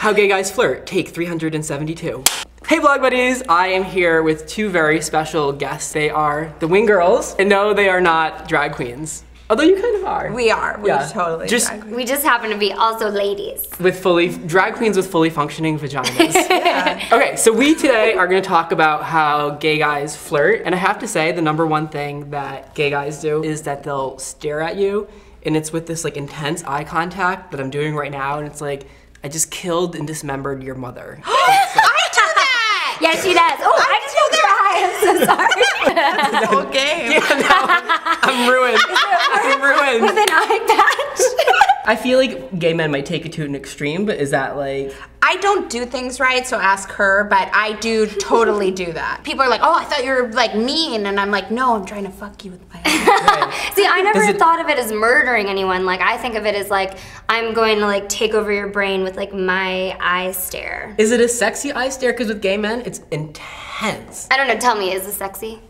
How Gay Guys Flirt, take 372. Hey Vlog Buddies, I am here with two very special guests. They are the Wing Girls, and no, they are not drag queens. Although you kind of are. We are. We're totally drag queens. We just happen to be also ladies. With drag queens with fully functioning vaginas. Yeah. Okay, so we today are going to talk about how gay guys flirt. And I have to say, the number one thing that gay guys do is that they'll stare at you. And it's with this like intense eye contact that I'm doing right now. And it's like, I just killed and dismembered your mother. Like, I do that! Yeah, she does. Oh, I just killed her. I'm so sorry. That's the whole game. Yeah, no, I'm ruined. I'm ruined. With an eye patch. I feel like gay men might take it to an extreme, but is that like... I don't do things right, so ask her, but I do totally do that. People are like, oh, I thought you were like mean, and I'm like, no, I'm trying to fuck you with my eyes. See, I never thought of it as murdering anyone. Like, I think of it as like, I'm going to like take over your brain with like my eye stare. Is it a sexy eye stare? Because with gay men, it's intense. I don't know, tell me, is it sexy?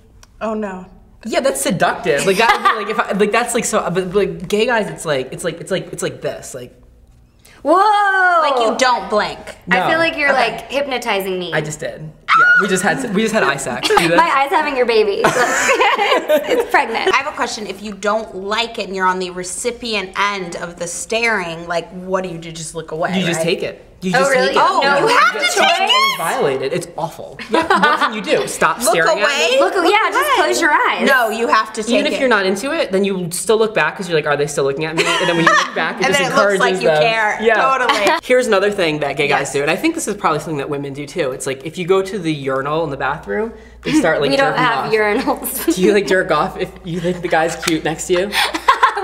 Oh no. Yeah, that's seductive. Like that would be like if I, like that's like so but like gay guys it's like this, like whoa! Like you don't blink. No. I feel like you're like hypnotizing me. I just did. Yeah, we just had eye sex. My eye's having your baby. It's pregnant. I have a question. If you don't like it and you're on the recipient end of the staring, like what do you do? Just look away. You just take it. You just take it. Oh, no, you have to take it. Violated. It's awful. Yeah, what can you do? Stop staring at me? Look away. Yeah, just close your eyes. No, you have to take it. Even if you're not into it, then you still look back because you're like, are they still looking at me? And then when you look back, it just encourages them. And then it looks like you care. Yeah. Totally. Here's another thing that gay guys do, and I think this is probably something that women do too. It's like if you go to the urinal in the bathroom, they start like jerking off. We don't have urinals. Do you like jerk off if you think the guy's cute next to you?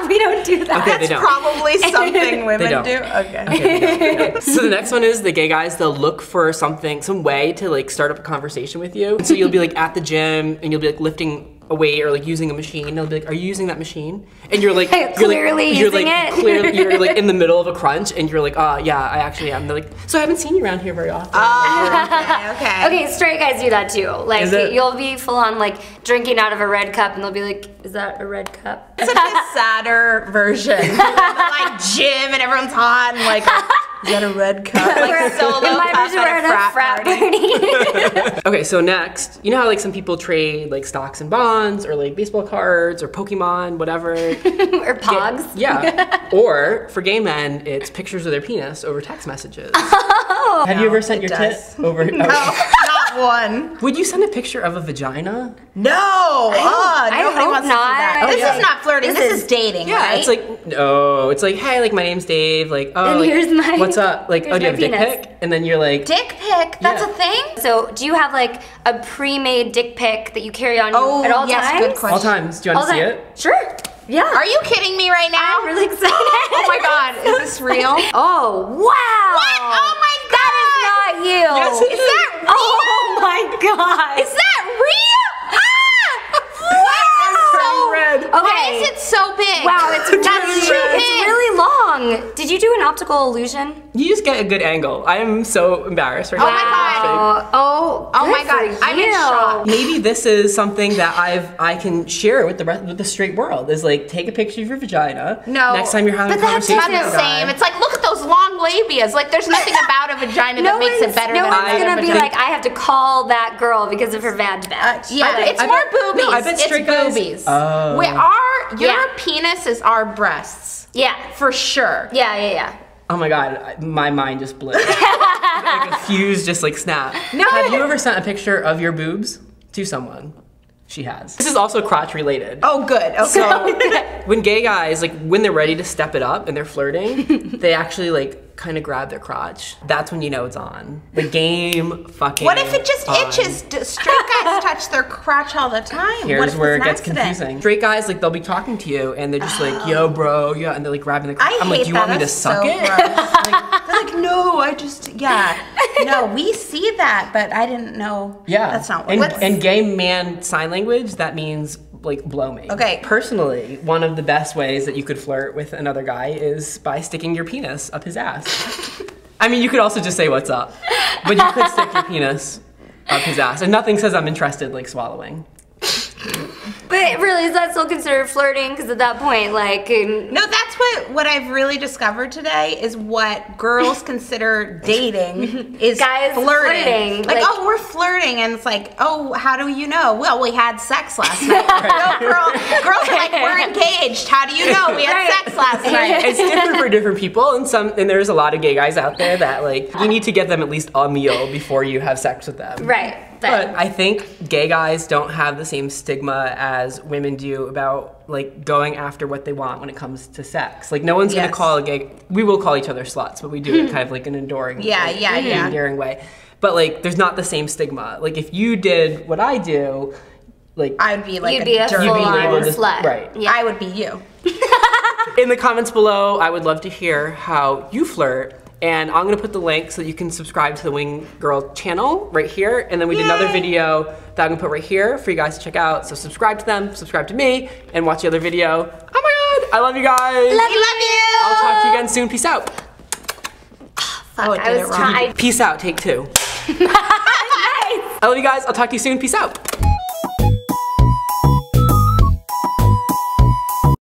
We don't do that. Okay, that's probably something women do. Okay. So the next one is the gay guys, they'll look for something, some way to like start up a conversation with you. So you'll be like at the gym and you'll be like lifting a weight or like using a machine. They'll be like, are you using that machine? And you're like, you're clearly in the middle of a crunch and you're like, oh yeah, I actually am. They're like, so I haven't seen you around here very often. Okay, straight guys do that too. Like you'll be full on like drinking out of a red cup and they'll be like, is that a red cup? It's like a sadder version. Like gym and everyone's hot and like, is that a red cup? Like solo cup at a frat party. Okay, so next, you know how like some people trade like stocks and bonds or like baseball cards or Pokemon, whatever. Or Pogs. Yeah. Or for gay men, it's pictures of their penis over text messages. Oh. Have you ever sent your tit over? No, not one. Would you send a picture of a vagina? No. I hope not. Oh, this is not flirting. This is dating. Yeah. Right? It's like no. It's like hey, like my name's Dave. Like oh. And like, here's my. What's up? Like oh, do you have a dick pic? And then you're like dick pic. That's a thing. So do you have like a pre-made dick pic that you carry on you at all times? Good question. All times. Do you want to see it? Sure. Yeah. Are you kidding me right now? I'm really excited. Oh my god, is this real? Oh wow. What? Oh my god. That is not you. Yes, it is. Is that real? Oh my god. Is that real? Ah! Wow. So, okay. Why is it so big? Wow, it's really long. Did you do an optical illusion? You just get a good angle. I am so embarrassed right now. Wow. Oh my god. Oh my god. I'm in shock. Maybe this is something that I can share with the rest of the straight world. Is like take a picture of your vagina. No. Next time you're having a conversation with a guy. But that's not the same. It's like look at those long labias. Like there's nothing about a vagina that makes it better than mine. No one's gonna be like I have to call that girl because of her vag batch. Yeah, it's more boobies. No, I bet straight guys. Boobies. Oh. Your penis is our breasts. Yeah, for sure. Yeah. Oh my god, my mind just blew. Like a fuse just like snapped. No. Have you ever sent a picture of your boobs to someone? She has. This is also crotch related. Oh good, okay. So, when gay guys, like when they're ready to step it up and they're flirting, they actually like kind of grab their crotch. That's when you know it's on. The game fucking What if it just itches? Straight guys touch their crotch all the time. Here's where it gets confusing. Straight guys, like they'll be talking to you and they're just like, yo bro, yeah, and they're like grabbing the crotch. I'm like, do you want me to suck it? Like, they're like, no, I just, yeah. No, we see that, but I didn't know. Yeah. That's not what and gay man sign language, that means like blow me. Okay. Personally, one of the best ways that you could flirt with another guy is by sticking your penis up his ass. I mean, you could also just say what's up, but you could stick your penis up his ass. And nothing says I'm interested like swallowing. But really, is that still considered flirting? Because at that point, like... No, that's what I've really discovered today is what girls consider dating is guys flirting. Like, oh, we're flirting, and it's like, oh, how do you know? Well, we had sex last night. Right. No, girls are like, we're engaged. How do you know? We had sex last night. It's different for different people, and there's a lot of gay guys out there that like you need to get them at least a meal before you have sex with them. Right. But I think gay guys don't have the same stigma as women do about like going after what they want when it comes to sex. Like no one's gonna call a gay, we will call each other sluts, but we do it kind of like an enduring, endearing way. But like there's not the same stigma. Like if you did what I do, like I would be like a full-on slut. Right. Yeah. I would be you. In the comments below, I would love to hear how you flirt. And I'm gonna put the link so that you can subscribe to the Wing Girl channel right here. And then we did another video that I'm gonna put right here for you guys to check out. So subscribe to them, subscribe to me, and watch the other video. Oh my God, I love you guys. Love you. I'll talk to you again soon. Peace out. Oh, I was wrong. Peace out, take 2. Nice. I love you guys. I'll talk to you soon. Peace out.